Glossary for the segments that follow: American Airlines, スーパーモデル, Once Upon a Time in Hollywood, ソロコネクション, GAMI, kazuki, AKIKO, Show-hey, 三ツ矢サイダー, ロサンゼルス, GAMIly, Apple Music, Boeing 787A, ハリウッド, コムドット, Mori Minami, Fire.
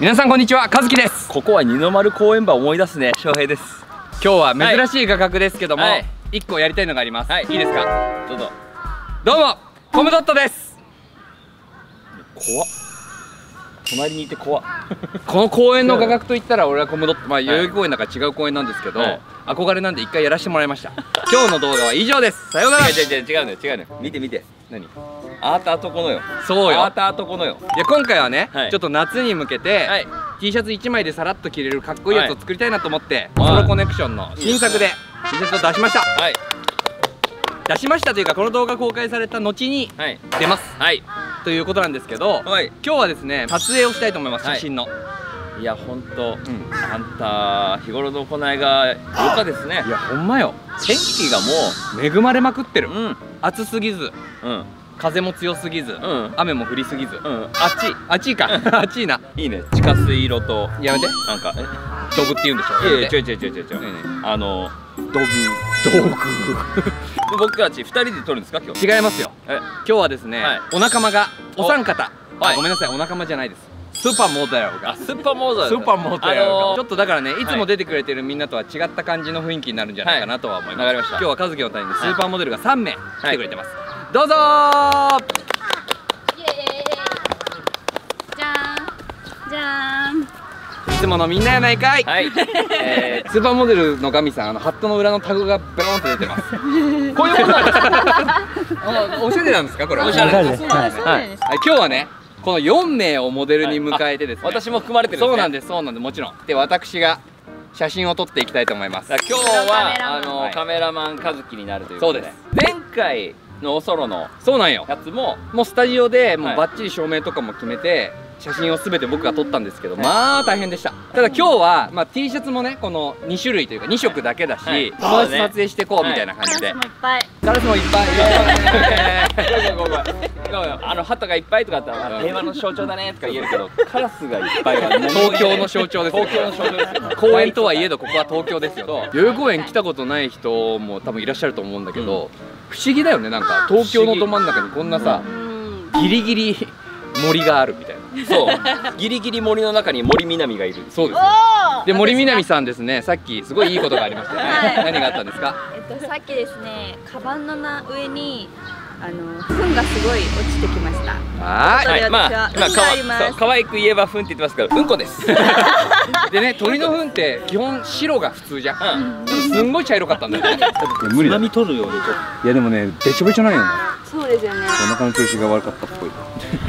皆さんこんにちは、和樹です。ここは二の丸公園場を思い出すね、翔平です。今日は珍しい画角ですけども、1個やりたいのがあります。いいですか？どうぞ。どうも、コムドットです。怖っ、隣にいて怖っ。この公園の画角といったら俺はコムドット、まあ代々木公園だから違う公園なんですけど、憧れなんで一回やらせてもらいました。今日の動画は以上です。さようなら。違うね、見て見て。何？あーたあとこのよ。そうよ、あーたあとこのよ。いや今回はね、ちょっと夏に向けて T シャツ1枚でさらっと着れるかっこいいやつを作りたいなと思って、ソロコネクションの新作で T シャツを出しました。出しましたというか、この動画公開された後に出ますということなんですけど、今日はですね撮影をしたいと思います。写真の。いやほんとあんた日頃の行いがよかですね。いやほんまよ、天気がもう恵まれまくってる。暑すぎず、風も強すぎず、雨も降りすぎず、あっちいな。いいね、地下水色と。やめて、なんかドブって言うんでしょ。いやちょいドブ僕たち2人で撮るんですか今日？違いますよ。今日はですね、お仲間がお三方、ごめんなさい、お仲間じゃないです、スーパーモーダルが。スーパーモーダル、ちょっとだからね、いつも出てくれてるみんなとは違った感じの雰囲気になるんじゃないかなとは思います。今日は和樹の隊員でスーパーモデルが3名来てくれてます。どうぞ。イエーイ。じゃんじゃん、いつものみんなやないかい。スーパーモデルの神さん、ハットの裏のタグがベロンと出てます。こういうことなんですか？おしゃれなんですかこれ？おしゃれです。今日はねこの4名をモデルに迎えてですね、私も含まれてるんですね。そうなんです、もちろん。で私が写真を撮っていきたいと思います。今日はカメラマン和樹になるということで。そうです。前回のおソロのやつももうスタジオでもうバッチリ照明とかも決めて写真を全て僕が撮ったんですけど、まあ大変でした。ただ今日は、まあ、T シャツもねこの2種類というか2色だけだし、友達撮影してこうみたいな感じで、カラスもいっぱい鳩がいっぱいとかあったら平和の象徴だねとか言えるけど、カラスがいっぱいは東京の象徴です。公園とはいえどここは東京ですよ。代々木公園来たことない人も多分いらっしゃると思うんだけど、不思議だよね。なんか東京のど真ん中にこんなさ、ギリギリ森があるみたいな。そう、ギリギリ森の中に森南がいる。そうです。で、森南さんですね、さっきすごいいいことがありましたね。何があったんですか？さっきですね、カバンの上に糞がすごい落ちてきました。はい、可愛く言えば糞って言ってますけど、うんこです。でね、鳥の糞って基本白が普通じゃん。すんごい茶色かったんだよね。無理だ。波取るよね。いやでもね、べちょべちょないよね。そうですよね。お腹の調子が悪かったっぽい。ちょっ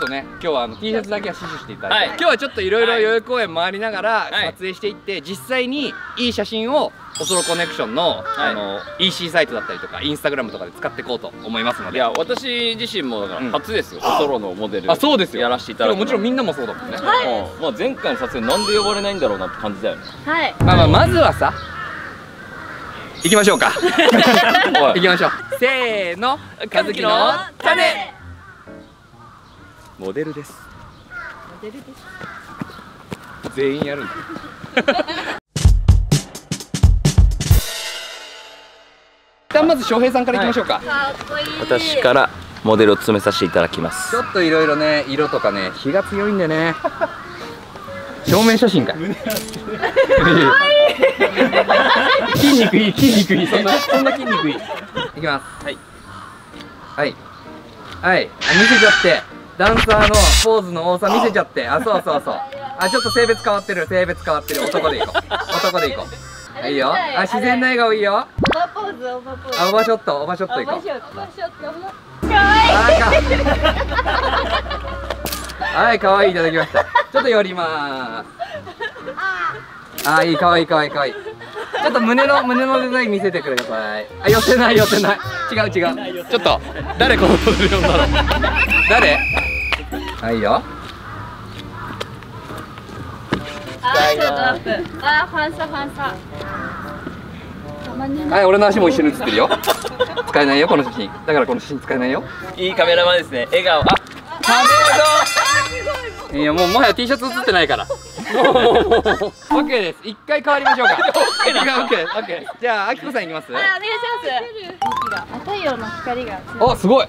とね、今日はT シャツだけは死守していただいて、今日はちょっといろいろ代々木公園回りながら撮影していって、実際にいい写真をおそろコネクションの EC サイトだったりとかインスタグラムとかで使っていこうと思いますので。いや私自身も初ですよ、おそろのモデルやらせていただいて。もちろんみんなもそうだもんね。前回の撮影なんで呼ばれないんだろうなって感じだよね。まずはさ、行きましょうか。行きましょう。せーの、和樹の種。モデルです。全員やるんだ。一旦まず翔平さんから行きましょうか。私からモデルを詰めさせていただきます。ちょっといろいろね、色とかね、日が強いんでね。照明写真か。筋肉いい、そんな筋肉いい。いきます。はい、見せちゃって、ダンサーのポーズの多さ見せちゃって、そう。ちょっと性別変わってる、男でいこう。いいよ。自然な笑顔いいよ。オバポーズ、オバショットいこう。はい、可愛いいただきました。ちょっと寄ります。いい、可愛い。ちょっと胸のデザイン見せてください。寄せない。違う。ちょっと誰このポーズ呼んだろう。誰？いいよ。シュートアップ。ファンサ。俺の足も一緒に写ってるよ。使えないよこの写真。だからこの写真使えないよ。いいカメラマンですね。笑顔。いやもうもはや T シャツ写ってないから。OK です。一回変わりましょうか。OK。じゃああきこさんいきます。お願いします。太陽の光が。すごい。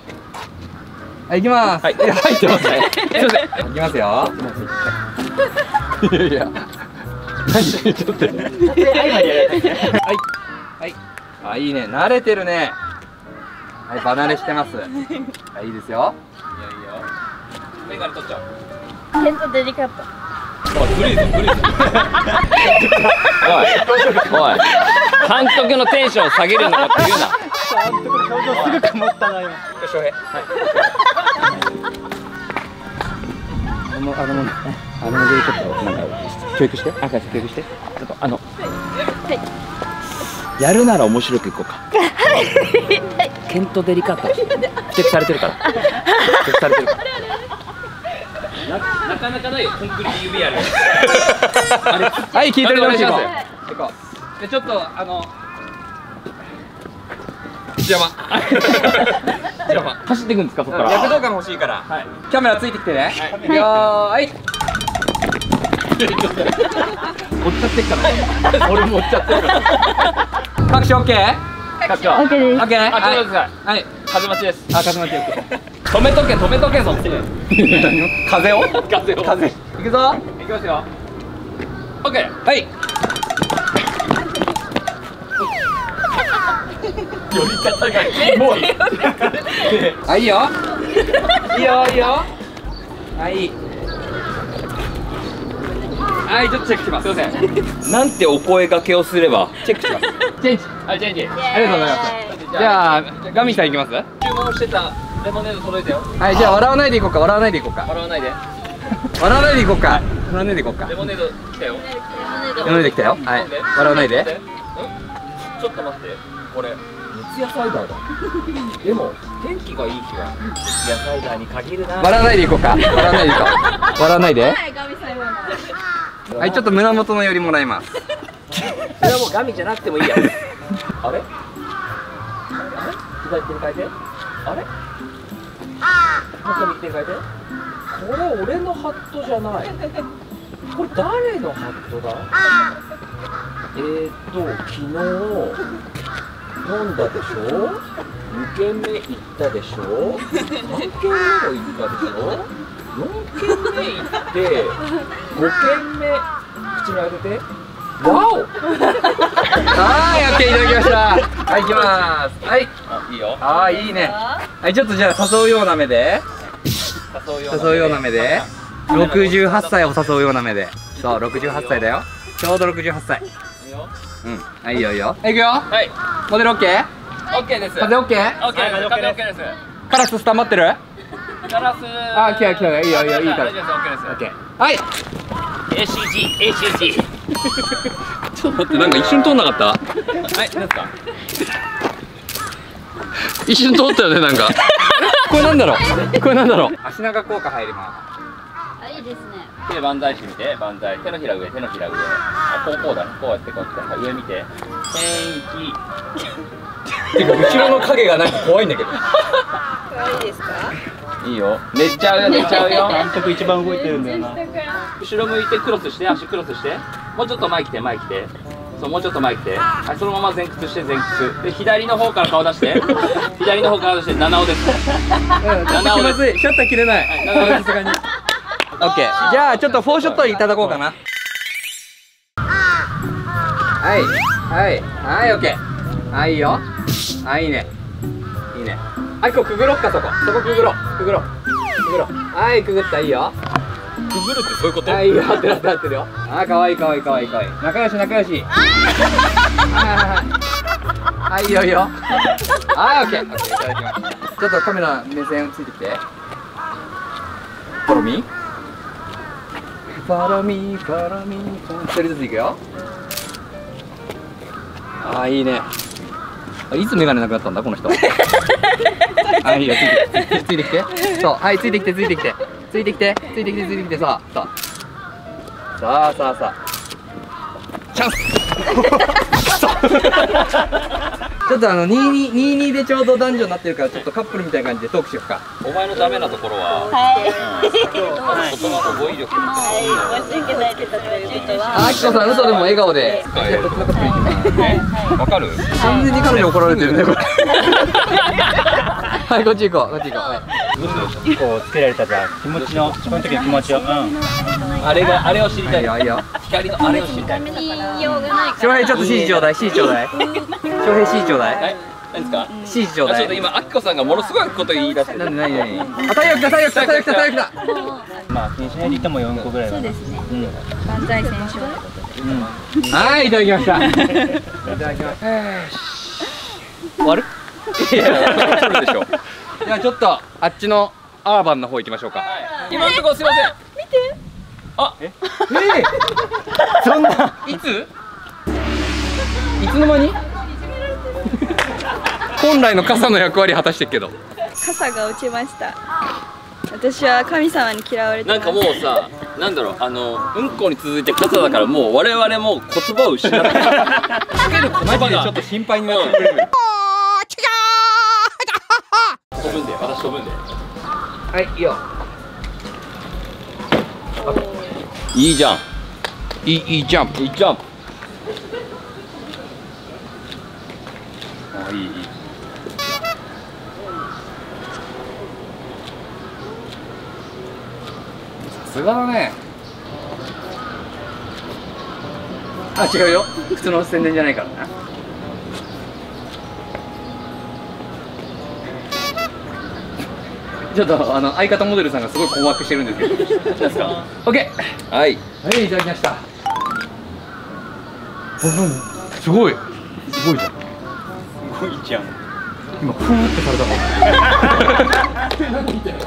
はい、行きます。はい、入ってますね。すいません、行きますよ。いやいや、何ちょっとはい、あ、いいね、慣れてるね。はい、離れしてます。はい、いいですよ。いいよ、メガネ取っちゃう。ケントデリカット。おい、ずるいぞ、ずるいぞ。おい、おい、監督のテンション下げるのかって言うな。監督の表情すぐ曇ったな、今。翔平。あのでちょっとなんか教育して、あ、教育して、ちょっとやるなら面白くいこうか。ケントデリカット。不適されてるから。不適されてるから。なかなかないよ、コンクリート指やる。はい、聞いてるお願いします。で、ちょっと邪魔。邪魔。走っていくんですか、そこから。躍動感欲しいから。キャメラついてきてね。はい。追っちゃってっから。俺も追っちゃってるから。各所 OK？ 各所 OK です。OK ね。はい。風待ちです。あ、風待ちです。止めとけ、止めとけ、そっちで。風を？風を。風。行くぞ。行きますよ。OK。はい。寄り方がキモい。あ、いいよ。いいよ、いいよ。はい。はい、ちょっとチェックします。すみません。なんてお声掛けをすれば。チェックします。チェンジ。はい、チェンジ。ありがとうございます。じゃあ、ガミさんいきます。注文してたレモネード届いたよ。はい、じゃあ、笑わないでいこうか。笑わないでいこうか。笑わないで。笑わないでいこうか。笑わないでいこうか。レモネード来たよ。レモネード来たよ。はい。笑わないで。ん？ちょっと待って。これ三ツ矢サイダーだ。でも天気がいい日は三ツ矢サイダーに限るな。割らないでいこうか。割らないでいこう。割らないで。はい、ちょっと胸元のよりもらいます。それはもうガミじゃなくてもいいや。あれ左手に変えて、あれ右手に変えて。これ俺のハットじゃない。これ誰のハットだ。昨日飲んだでしょ。2軒目行ったでしょ。3軒目も行ったでしょ。4軒目行って5軒目口に当てて。ワオ。はい、OK、いただきました。はい、行きます。はい、いいよ。ああ、いいね。はい、ちょっとじゃあ誘うような目で、誘うような目で、68歳を誘うような目で。そう、68歳だよ。ちょうど68歳。うん、はい、いいよ、いいよ。いくよ。はい。モデルオッケー。オッケーです。風オッケー。オッケー、風オッケーです。カラススタンバってる。カラス。あ、来た来た、いいよ、いいよ、いいから。オッケーです。はい。A. C. G. A. C. G.。ちょっと待って、なんか一瞬通んなかった。はい、なんか。一瞬通ったよね、なんか。これなんだろう。これなんだろう。足長効果入ります。あ、いいですね。手万歳してみて、万歳、手のひら上、手のひら上。あ、こう、こうだ、こうやって、こうやって、上見て。てか、後ろの影がなんか怖いんだけど。可愛いですか。いいよ、寝ちゃうよ、寝ちゃうよ。監督一番動いてるんだよな。後ろ向いて、クロスして、足クロスして。もうちょっと前来て、前来て。そう、もうちょっと前来て。はい、そのまま前屈して、前屈。で、左の方から顔出して。左の方から出して、七尾です。七尾です。シャッター切れない。はい、七尾です。さすがに。オッケー。じゃあちょっとフォーショットいただこうかな。はいはいはい、オッケー。あ、いいよ。あ、いいね、いいね。はい、こうくぐろっか。そこくぐろくぐろくぐろ。はい、くぐった。いいよ。くぐるってそういうこと。はい、いいよ。合ってる合ってる合ってるよ。あ、かわいいかわいいかわいいかわいい。仲良し仲良し。はい、いいよいいよ。はい、オッケーオッケー、いただきます。ちょっとカメラ目線ついてきて。フォロミー一人ずついくよ。ああ、いいね。あ、いつメガネなくなったんだこの人。あ、いいよ、ついてきて。そう、はい、ついてきてついてきてついてきてついてきてついてきて。さあさあさあさあさあ、チャンス。ちょっと22でちょうど男女になってるから、ちょっとカップルみたいな感じでトークしようか。お前のダメなところは。はい。言葉の語彙力。はい。真剣に泣いてたということは。あきこさん、嘘でも笑顔で。わかる？完全に彼に怒られてるねこれ。はい、こっち行こう、こっち行こう。こうつけられたじゃん、気持ちの、その時の気持ちを、あれが、あれを知りたいよ、いいよ。光のあれを知りたい。翔平、ちょっと指示ちょうだい、指示ちょうだい。翔平、指示ちょうだい。何ですか？指示ちょうだい。ちょっと今、あきこさんがものすごいこと言い出して。なんで、なになに。あ、太陽来た、太陽来た、太陽来た、太陽来た。まあ、気にしないでいても4個ぐらい。そうですね。万歳選手のことで。はい、いただきました。いただきました。終わる？いや、それでしょ。じゃあちょっとあっちのアーバンの方行きましょうか。今のところすいません。見て。あ、そんな、いつの間に？本来の傘の役割果たしてるけど。傘が落ちました。私は神様に嫌われてます。なんかもうさ、なんだろう、うんこに続いて傘だからもう我々も言葉を失って。つける言葉がちょっと心配になってくる。飛ぶんで、私飛ぶんで。はい、いいよ。いいじゃん。いいジャンプ。いいジャンプ。あ、いい。さすがだね。あ、違うよ。靴の宣伝じゃないからな。ちょっと相方モデルさんがすごい困惑してるんですけど。何ですか？ OK。 はいはい、いただきました。すごい、すごいじゃん、すごいじゃん。今フーってされたもん。何見てんの？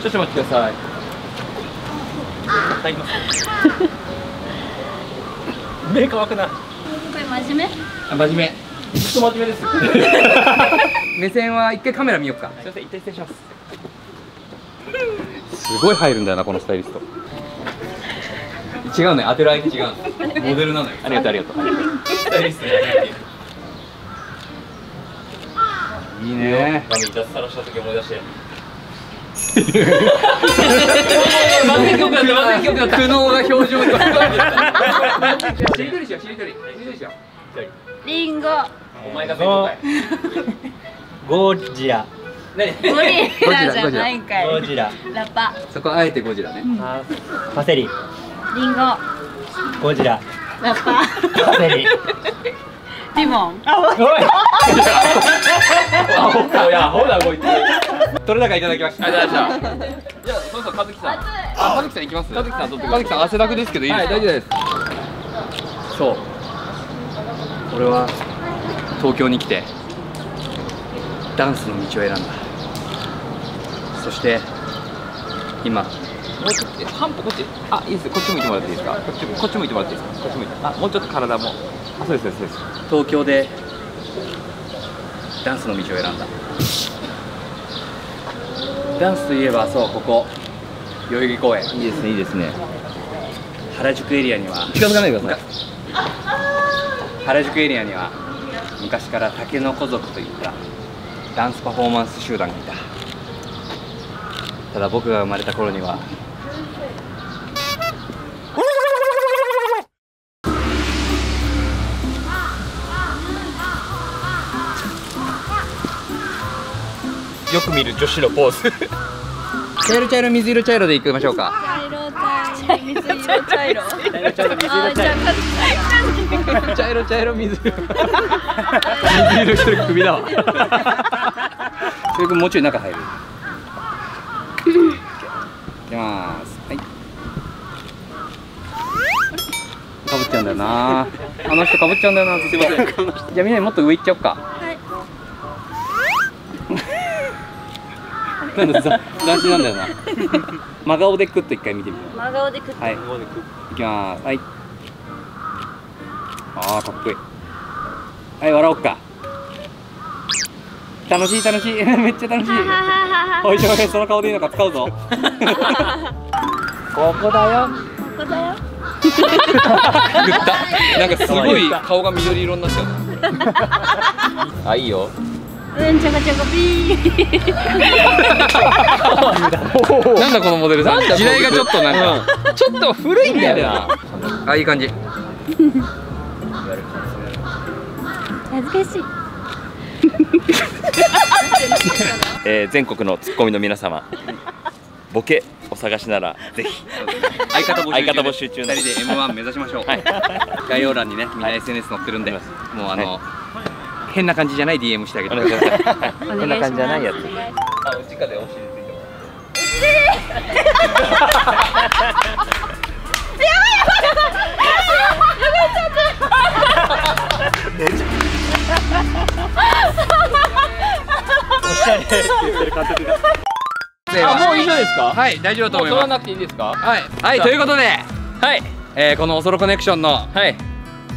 少々お待ちください。いただきます。目乾くな。これ真面目？あ、真面目。ちょっと真面目です。目線は一回カメラ見ようか。すみません、一回失礼します。すごい入るんだよな、このスタイリスト。違うね、当てる相手違う。モデルなのよ。ありがとう、ありがとう。スタイリスト。いいね。脱サラした時思い出して。まずい曲だった、まずい曲だった。苦悩が表情に。しりとりしよう、しりとり。しりとりしよう。リンゴ。お前がゴジラ。何？ゴリラじゃないんかい。ゴジラ。ラッパ。そこあえてゴジラね。パセリ。リンゴ。ゴジラ。ラッパ。パセリ。リモン。あ、おい。あ、ほら、や、ほら、こいつ。取れ高いただきました。じゃあ、そうそう、かずきさん。あ、かずきさん行きます。かずきさん取って。かずきさん汗だくですけどいいですか？はい、大丈夫です。そう。俺は。東京に来てダンスの道を選んだ。そして今もうちょっと半歩こっち、あ、いいです、こっち向いてもらっていいですか？こっち向いてもらっていいですか？こっち向いて、あ、もうちょっと体も、あ、そうです、そうです。東京でダンスの道を選んだ。ダンスといえばそう、ここ代々木公園、いいですね、いいですね。原宿エリアには近づかないでください。原宿エリアには昔からタケノコ族といったダンスパフォーマンス集団がいた。ただ僕が生まれた頃にはよく見る女子のポーズ。茶色茶色水色茶色でいきましょうか。茶色水色茶色茶色茶色水色水色一人首だわ。それくんもうちょい中入る。いきまーす。はい、かぶっちゃうんだよな、あの人かぶっちゃうんだよな。すいません。じゃあみんなにもっと上行っちゃおうか。なんだ、斬新なんだよな。真顔でクッと一回見てみよう。真顔でクッと。はい、いきまーす。はい。あー、かっこいい。はい、笑おうか。楽しい楽しい。めっちゃ楽しい。おいしょ、その顔でいいのか、使うぞ。ここだよ。ここだよ。なんかすごい顔が緑色になっちゃう。あ、いいよ。うん、ちょこちょこピー。なんだこのモデルさん。時代がちょっとなんかちょっと古いんだよな。あ、いい感じ。恥ずかしい。全国のツッコミの皆様、ボケお探しならぜひ相方募集中で、2人で M1 目指しましょう。概要欄にね、みんな SNS 載ってるんで、もう変な感じじゃない DM してあげてください。変な感じじゃないやつ。あ、うちかでお尻ついてもらって。もう以上ですか？はい、大丈夫と思います。取らなくていいですか？はい、ということで、このおそろコネクションの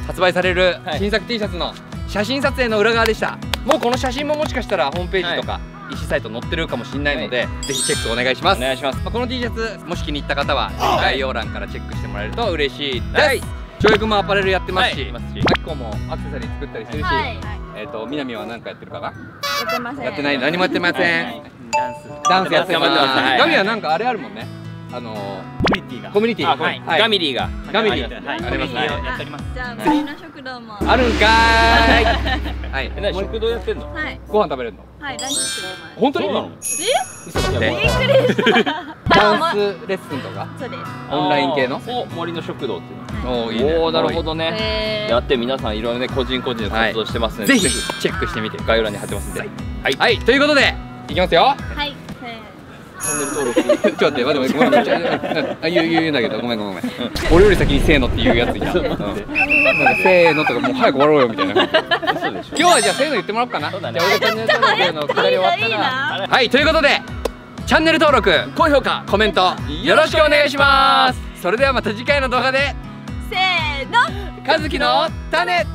発売される新作 T シャツの写真撮影の裏側でした。もうこの写真ももしかしたらホームページとかECサイト載ってるかもしれないので、ぜひチェックお願いします。お願いします。この T シャツもし気に入った方は概要欄からチェックしてもらえると嬉しいです。翔平君もアパレルやってますし、マキコもアクセサリー作ったりするし、みなみは何かやってるかな？やってません。やってない、何もやってません。ダンスやってます。ガミはなんかあれあるもんね。コミュニティがガミリーがありますね。じゃあみんな食堂もあるんかーい。はい。食堂やってんの？はい。ご飯食べれるの？はい。ランチする前。本当に？嘘だね。びっくりした。ダンスレッスンとかオンライン系の森の食堂っていうの、おお、なるほどね。やって、皆さんいろいろね、個人個人の活動してますね。ぜひチェックしてみて、概要欄に貼ってますんで。はい、ということでいきますよ。はい、チャンネル登録、ちょっと待って、ごめんごめん、言うんだけど、ごめん俺より先にせーのって言うやついた。せーのとか、もう早く終わろうよみたいな。今日はじゃあせーの言ってもらおうかな。じゃあ俺チャンネル登録のくだり終わったな。はい、ということでチャンネル登録、高評価、コメントよろしくお願いします。それではまた次回の動画で、せーの、かずきのタネ。